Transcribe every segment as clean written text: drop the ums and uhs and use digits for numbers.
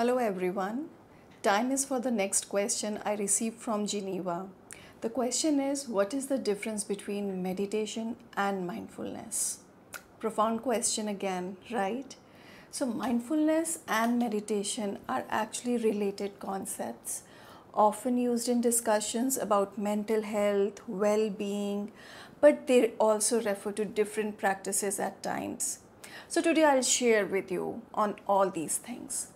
Hello everyone. Time is for the next question I received from Geneva. The question is, what is the difference between meditation and mindfulness? Profound question again, right? So mindfulness and meditation are actually related concepts, often used in discussions about mental health, well-being, but they also refer to different practices at times. So today I'll share with you on all these things.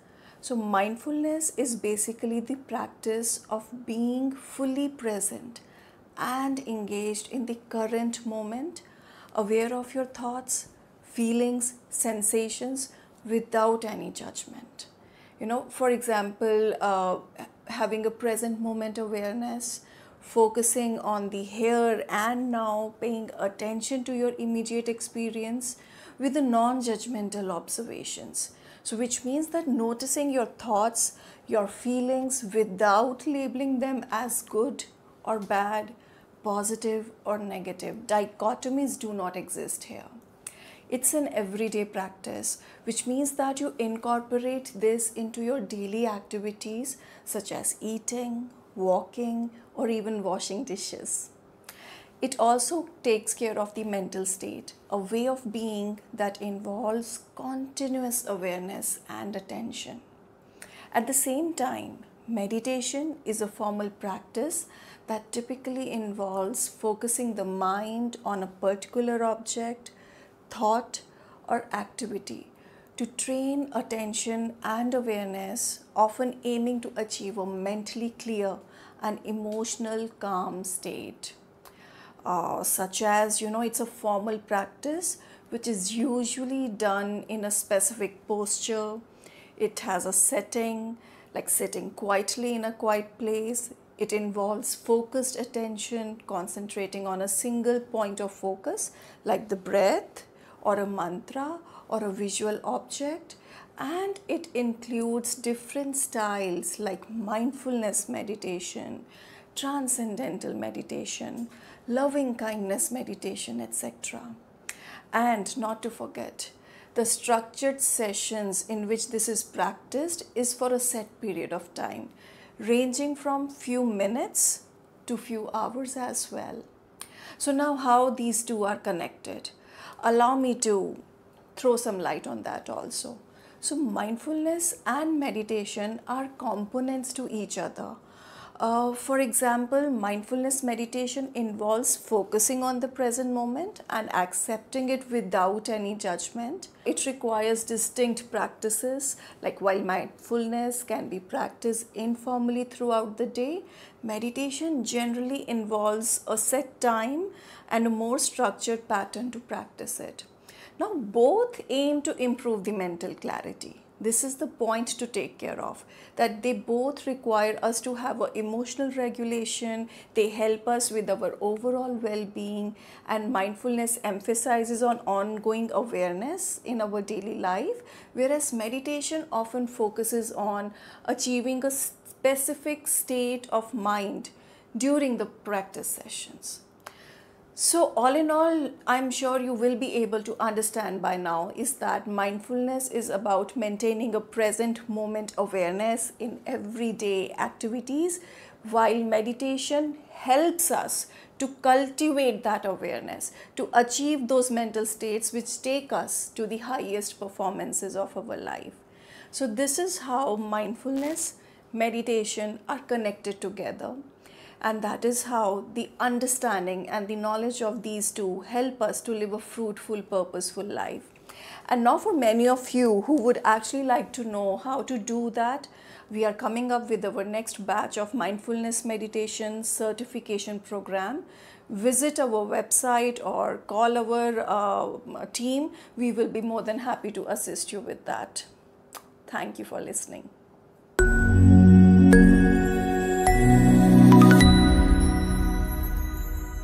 So mindfulness is basically the practice of being fully present and engaged in the current moment, aware of your thoughts, feelings, sensations without any judgment. You know, for example, having a present moment awareness, focusing on the here and now, paying attention to your immediate experience with the non-judgmental observations. So which means that noticing your thoughts, your feelings without labeling them as good or bad, positive or negative. Dichotomies do not exist here. It's an everyday practice, which means that you incorporate this into your daily activities such as eating, walking, or even washing dishes. It also takes care of the mental state, a way of being that involves continuous awareness and attention. At the same time, meditation is a formal practice that typically involves focusing the mind on a particular object, thought, or activity to train attention and awareness, often aiming to achieve a mentally clear and emotional calm state. Such as, you know, it's a formal practice which is usually done in a specific posture. It has a setting, like sitting quietly in a quiet place. It involves focused attention, concentrating on a single point of focus, like the breath or a mantra or a visual object. And it includes different styles like mindfulness meditation, transcendental meditation, loving kindness meditation, etc. And not to forget, the structured sessions in which this is practiced is for a set period of time, ranging from few minutes to few hours as well. So now how these two are connected? Allow me to throw some light on that also. So mindfulness and meditation are components to each other. For example, mindfulness meditation involves focusing on the present moment and accepting it without any judgment. It requires distinct practices, like while mindfulness can be practiced informally throughout the day, meditation generally involves a set time and a more structured pattern to practice it. Now, both aim to improve the mental clarity. This is the point to take care of, that they both require us to have an emotional regulation. They help us with our overall well-being, and mindfulness emphasizes on ongoing awareness in our daily life, whereas meditation often focuses on achieving a specific state of mind during the practice sessions. So all in all, I'm sure you will be able to understand by now is that mindfulness is about maintaining a present moment awareness in everyday activities, while meditation helps us to cultivate that awareness, to achieve those mental states which take us to the highest performances of our life. So this is how mindfulness, meditation are connected together. And that is how the understanding and the knowledge of these two help us to live a fruitful, purposeful life. And now for many of you who would actually like to know how to do that, we are coming up with our next batch of mindfulness meditation certification program. Visit our website or call our team. We will be more than happy to assist you with that. Thank you for listening.